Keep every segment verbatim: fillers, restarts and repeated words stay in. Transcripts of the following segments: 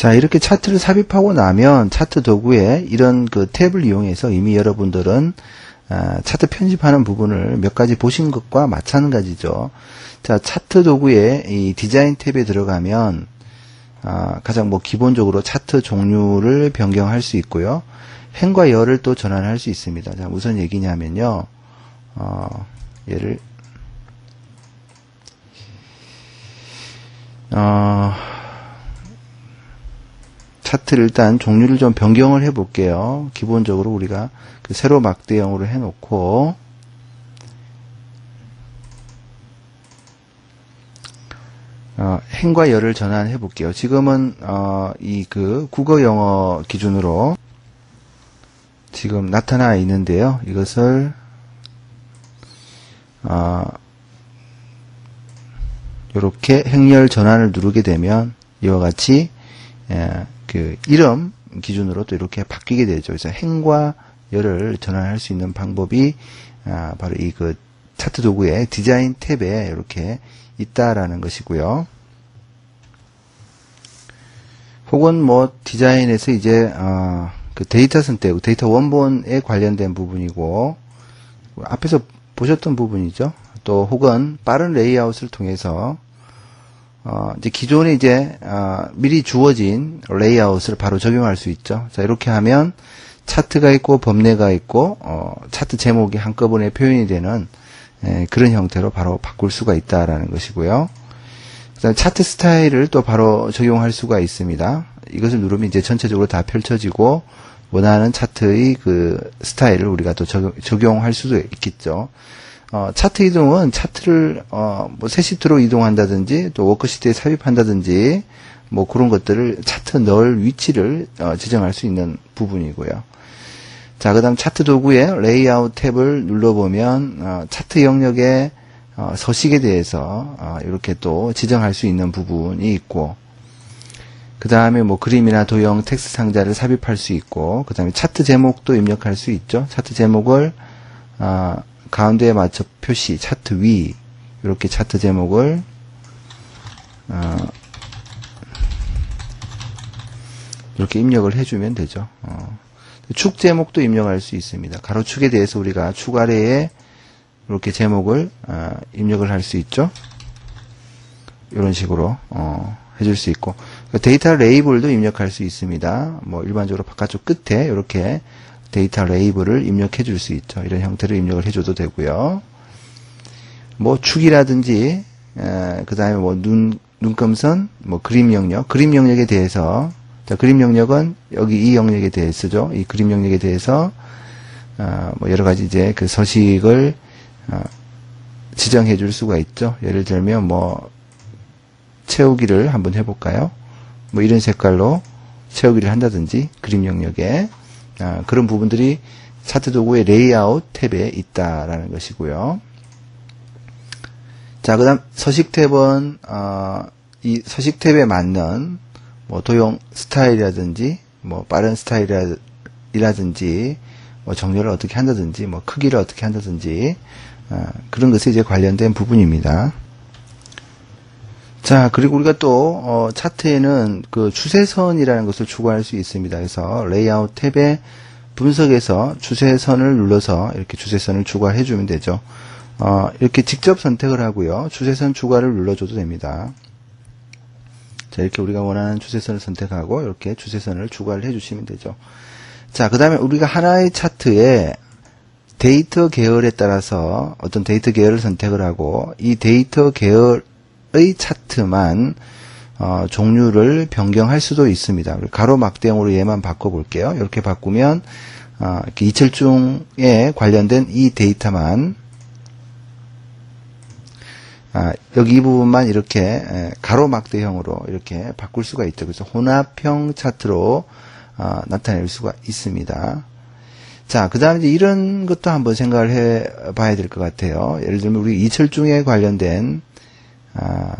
자, 이렇게 차트를 삽입하고 나면 차트 도구에 이런 그 탭을 이용해서 이미 여러분들은 차트 편집하는 부분을 몇 가지 보신 것과 마찬가지죠. 자, 차트 도구에 이 디자인 탭에 들어가면 아, 가장 뭐 기본적으로 차트 종류를 변경할 수 있고요. 행과 열을 또 전환할 수 있습니다. 자, 무슨 얘기냐면요. 어, 얘를 어, 차트를 일단 종류를 좀 변경을 해 볼게요. 기본적으로 우리가 그 세로 막대형으로 해 놓고 어, 행과 열을 전환해 볼게요. 지금은 어, 이 그 국어 영어 기준으로 지금 나타나 있는데요. 이것을 어, 이렇게 행열 전환을 누르게 되면 이와 같이 예, 그 이름 기준으로 또 이렇게 바뀌게 되죠. 그래서 행과 열을 전환할 수 있는 방법이 아, 바로 이 그 차트 도구의 디자인 탭에 이렇게 있다라는 것이고요. 혹은 뭐 디자인에서 이제 어, 그 데이터 선택, 데이터 원본에 관련된 부분이고 앞에서 보셨던 부분이죠. 또 혹은 빠른 레이아웃을 통해서 어, 이제 기존에 이제 어, 미리 주어진 레이아웃을 바로 적용할 수 있죠. 자, 이렇게 하면 차트가 있고 범례가 있고 어, 차트 제목이 한꺼번에 표현이 되는 예, 그런 형태로 바로 바꿀 수가 있다라는 것이고요. 그다음 차트 스타일을 또 바로 적용할 수가 있습니다. 이것을 누르면 이제 전체적으로 다 펼쳐지고 원하는 차트의 그 스타일을 우리가 또 적용, 적용할 수도 있겠죠. 어, 차트 이동은 차트를 어, 뭐 새 시트로 이동한다든지 또 워크시트에 삽입한다든지 뭐 그런 것들을 차트 넣을 위치를 어, 지정할 수 있는 부분이고요. 자, 그 다음 차트 도구에 레이아웃 탭을 눌러보면 어, 차트 영역의 어, 서식에 대해서 어, 이렇게 또 지정할 수 있는 부분이 있고, 그 다음에 뭐 그림이나 도형, 텍스트 상자를 삽입할 수 있고, 그 다음에 차트 제목도 입력할 수 있죠. 차트 제목을 어, 가운데에 맞춰 표시, 차트 위 이렇게 차트 제목을 어, 이렇게 입력을 해주면 되죠. 어. 축 제목도 입력할 수 있습니다. 가로축에 대해서 우리가 축 아래에 이렇게 제목을 어, 입력을 할 수 있죠. 이런 식으로 어, 해줄 수 있고, 데이터 레이블도 입력할 수 있습니다. 뭐 일반적으로 바깥쪽 끝에 이렇게 데이터 레이블을 입력해 줄 수 있죠. 이런 형태로 입력을 해줘도 되고요. 뭐 축이라든지 그 다음에 뭐 눈, 눈금선, 뭐 그림 영역, 그림 영역에 대해서, 자, 그림 영역은 여기 이 영역에 대해 쓰죠. 이 그림 영역에 대해서 어, 뭐 여러 가지 이제 그 서식을 어, 지정해 줄 수가 있죠. 예를 들면 뭐 채우기를 한번 해볼까요? 뭐 이런 색깔로 채우기를 한다든지 그림 영역에 어, 그런 부분들이 차트 도구의 레이아웃 탭에 있다라는 것이고요. 자, 그다음 서식 탭은 어, 이 서식 탭에 맞는 뭐 도형 스타일이라든지 뭐 빠른 스타일이라든지 뭐 정렬을 어떻게 한다든지 뭐 크기를 어떻게 한다든지 어, 그런 것에 이제 관련된 부분입니다. 자, 그리고 우리가 또 어, 차트에는 그 추세선이라는 것을 추구할 수 있습니다. 그래서 레이아웃 탭에 분석에서 추세선을 눌러서 이렇게 추세선을 추가해 주면 되죠. 어, 이렇게 직접 선택을 하고요. 추세선 추가를 눌러줘도 됩니다. 자, 이렇게 우리가 원하는 추세선을 선택하고 이렇게 추세선을 추가를 해주시면 되죠. 자, 그 다음에 우리가 하나의 차트에 데이터 계열에 따라서 어떤 데이터 계열을 선택을 하고 이 데이터 계열의 차트만 어, 종류를 변경할 수도 있습니다. 가로 막대형으로 얘만 바꿔볼게요. 이렇게 바꾸면 어, 이렇게 이철중에 관련된 이 데이터만 아, 여기 이 부분만 이렇게 가로막대형으로 이렇게 바꿀 수가 있죠. 그래서 혼합형 차트로 어, 나타낼 수가 있습니다. 자, 그 다음에 이런 것도 한번 생각을 해 봐야 될 것 같아요. 예를 들면 우리 이철중에 관련된 아,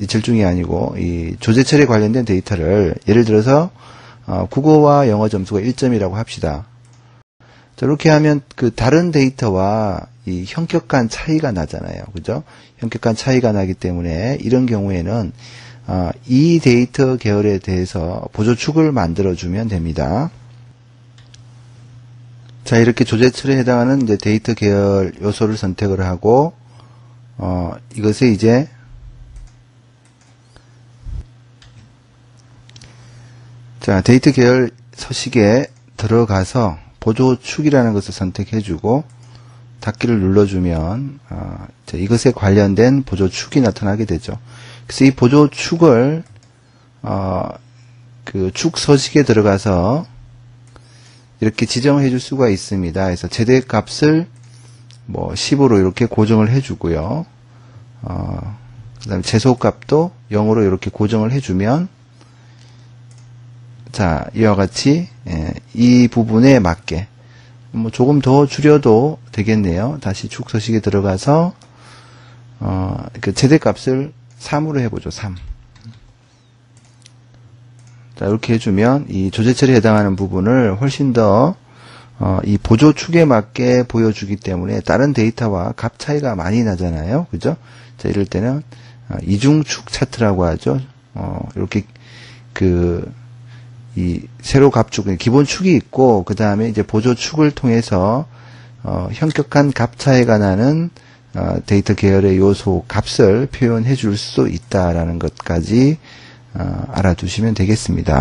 이철중이 아니고 이 조제철에 관련된 데이터를 예를 들어서 어, 국어와 영어 점수가 일 점이라고 합시다. 자, 이렇게 하면 그 다른 데이터와 이 형격 간 차이가 나잖아요. 그죠? 형격 간 차이가 나기 때문에 이런 경우에는 이 데이터 계열에 대해서 보조축을 만들어주면 됩니다. 자, 이렇게 조제출에 해당하는 이제 데이터 계열 요소를 선택을 하고, 어, 이것에 이제 자 데이터 계열 서식에 들어가서 보조축이라는 것을 선택해주고 닫기를 눌러주면 어, 자, 이것에 관련된 보조축이 나타나게 되죠. 그래서 이 보조축을 어, 그 축 서식에 들어가서 이렇게 지정해 줄 수가 있습니다. 그래서 최대 값을 뭐 십으로 이렇게 고정을 해주고요. 어, 그 다음에 최소 값도 영으로 이렇게 고정을 해주면, 자, 이와 같이, 예, 이 부분에 맞게, 뭐 조금 더 줄여도 되겠네요. 다시 축 서식에 들어가서, 어, 그 최대 값을 삼으로 해보죠, 삼. 자, 이렇게 해주면 이 조제철에 해당하는 부분을 훨씬 더 어, 이 보조축에 맞게 보여주기 때문에 다른 데이터와 값 차이가 많이 나잖아요. 그죠? 자, 이럴 때는 이중축 차트라고 하죠. 어, 이렇게 그, 이 세로 값축, 기본축이 있고, 그 다음에 이제 보조축을 통해서 어, 현격한 값 차이가 나는 어, 데이터 계열의 요소 값을 표현해 줄 수 있다라는 것까지 어, 알아두시면 되겠습니다.